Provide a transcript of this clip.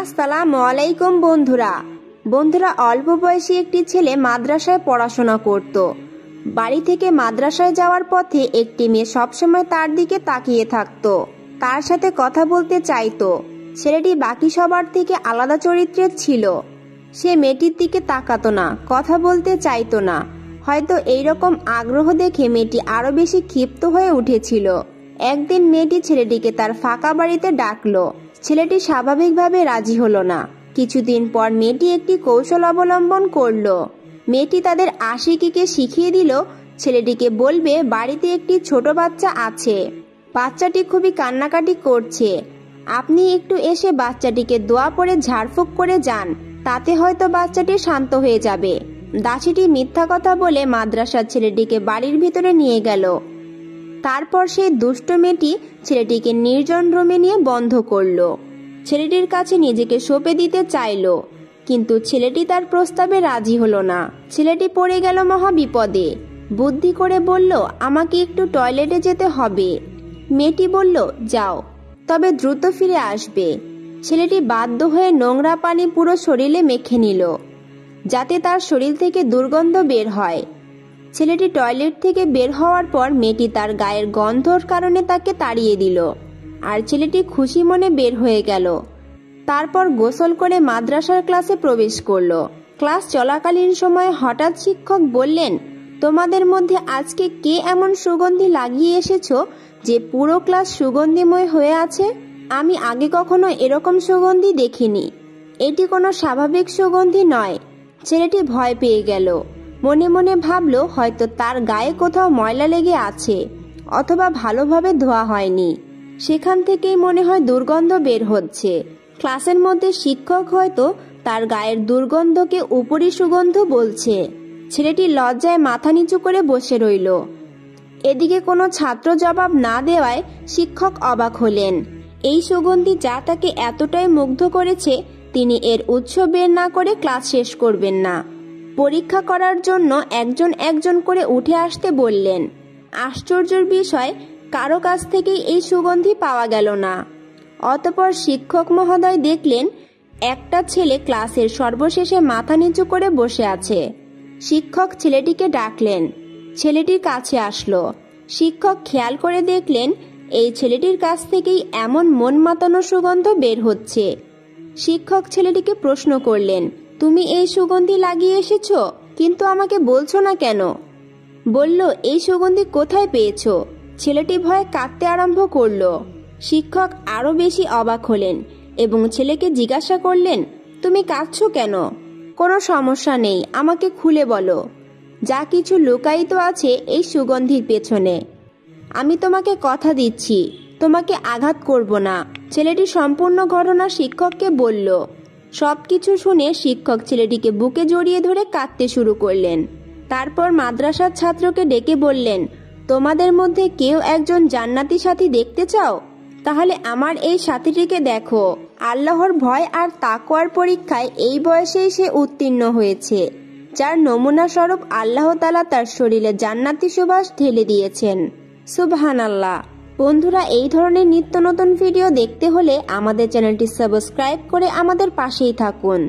আসসালামু আলাইকুম বন্ধুরা। অল্প বয়সী একটি ছেলে মাদ্রাসায় পড়াশোনা করত। বাড়ি থেকে মাদ্রাসায় যাওয়ার পথে একটি মেয়ে সবসময় তার দিকে তাকিয়ে থাকত, তার সাথে কথা বলতে চাইতো। ছেলেটি বাকি সবার থেকে আলাদা চরিত্রের ছিল। সে মেয়েটির দিকে তাকাতো না, কথা বলতে চাইতো না। হয়তো এইরকম আগ্রহ দেখে মেয়েটি আরো বেশি ক্ষিপ্ত হয়ে উঠেছিল। একদিন মেয়েটি ছেলেটিকে তার ফাঁকা বাড়িতে ডাকলো। ছেলেটি স্বাভাবিকভাবে রাজি হলো না। কিছুদিন পর মেয়েটি একটি কৌশল অবলম্বন করলো। মেয়েটি তাদের আশিকিকে শিখিয়ে দিল ছেলেটিকে বলবে বাড়িতে একটি ছোট বাচ্চা আছে, বাচ্চাটি খুবই কান্নাকাটি করছে, আপনি একটু এসে বাচ্চাটিকে দোয়া পড়ে ঝাড়ফুঁক করে যান, তাতে হয়তো বাচ্চাটি শান্ত হয়ে যাবে। দাসীটি মিথ্যা কথা বলে মাদ্রাসার ছেলেটিকে বাড়ির ভিতরে নিয়ে গেল। তারপর সেই দুষ্ট মেয়েটি ছেলেটিকে নির্জন রুমে নিয়ে বন্ধ করল। ছেলেটির কাছে নিজেকে সঁপে দিতে চাইল, কিন্তু ছেলেটি তার প্রস্তাবে রাজি হলো না। ছেলেটি পড়ে গেল মহা বিপদে। বুদ্ধি করে বলল, আমাকে একটু টয়লেটে যেতে হবে। মেয়েটি বলল, যাও, তবে দ্রুত ফিরে আসবে। ছেলেটি বাধ্য হয়ে নোংরা পানি পুরো শরীরে মেখে নিল যাতে তার শরীর থেকে দুর্গন্ধ বের হয়। ছেলেটি টয়লেট থেকে বের হওয়ার পর মেয়েটি তার গায়ের গন্ধর কারণে তাকে তাড়িয়ে দিল, আর ছেলেটি খুশি মনে বের হয়ে গেল। তারপর গোসল করে মাদ্রাসার ক্লাসে প্রবেশ করল। ক্লাস চলাকালীন সময়ে হঠাৎ শিক্ষক বললেন, তোমাদের মধ্যে আজকে কে এমন সুগন্ধি লাগিয়ে এসেছো যে পুরো ক্লাস সুগন্ধিময় হয়ে আছে? আমি আগে কখনো এরকম সুগন্ধি দেখিনি। এটি কোনো স্বাভাবিক সুগন্ধি নয়। ছেলেটি ভয় পেয়ে গেল। মনে মনে ভাবল, হয়তো তার গায়ে কোথাও ময়লা লেগে আছে অথবা ভালোভাবে ধোয়া হয়নি, সেখান থেকেই মনে হয় দুর্গন্ধ বের হচ্ছে। ক্লাসের মধ্যে শিক্ষক হয়তো তার গায়ের দুর্গন্ধকে উপরি সুগন্ধ বলছে। ছেলেটি লজ্জায় মাথা নিচু করে বসে রইল। এদিকে কোনো ছাত্র জবাব না দেওয়ায় শিক্ষক অবাক হলেন। এই সুগন্ধি যা তাকে এতটাই মুগ্ধ করেছে, তিনি এর উৎস বের না করে ক্লাস শেষ করবেন না। পরীক্ষা করার জন্য একজন একজন করে উঠে আসতে বললেন। আশ্চর্যের বিষয়, কারো কাছ থেকেই এই সুগন্ধি পাওয়া গেল না। অতঃপর শিক্ষক মহোদয় দেখলেন একটা ছেলে ক্লাসের সর্বশেষে মাথা নিচু করে বসে আছে। শিক্ষক ছেলেটিকে ডাকলেন। ছেলেটির কাছে আসলো। শিক্ষক খেয়াল করে দেখলেন এই ছেলেটির কাছ থেকেই এমন মন মাতানো সুগন্ধ বের হচ্ছে। শিক্ষক ছেলেটিকে প্রশ্ন করলেন, তুমি এই সুগন্ধি লাগিয়ে এসেছো, কিন্তু আমাকে বলছো না কেন? বলল, এই সুগন্ধি কোথায় পেয়েছো? ছেলেটি ভয়ে কাঁদতে আরম্ভ করলো। শিক্ষক আরো বেশি অবাক হলেন এবং ছেলেকে জিজ্ঞাসা করলেন, তুমি কাঁদছো কেন? কোনো সমস্যা নেই, আমাকে খুলে বলো যা কিছু লুকায়িত আছে এই সুগন্ধির পেছনে। আমি তোমাকে কথা দিচ্ছি, তোমাকে আঘাত করব না। ছেলেটি সম্পূর্ণ ঘটনা শিক্ষককে বলল। সবকিছু শুনে শিক্ষক ছেলেটিকে বুকে জড়িয়ে ধরে কাঁদতে শুরু করলেন। তারপর মাদ্রাসার ছাত্রকে ডেকে বললেন, তোমাদের মধ্যে কেউ একজন জান্নাতি সাথী দেখতে চাও? তাহলে আমার এই সাথীটিকে দেখো। আল্লাহর ভয় আর তাকওয়ার পরীক্ষায় এই বয়সেই সে উত্তীর্ণ হয়েছে, যার নমুনা স্বরূপ আল্লাহ তাআলা তার শরীরে জান্নাতি সুবাস ঢেলে দিয়েছেন। সুবহানাল্লাহ। বন্ধুরা, এই ধরনের নিত্য নতুন ভিডিও দেখতে হলে আমাদের চ্যানেলটি সাবস্ক্রাইব করে আমাদের পাশেই থাকুন।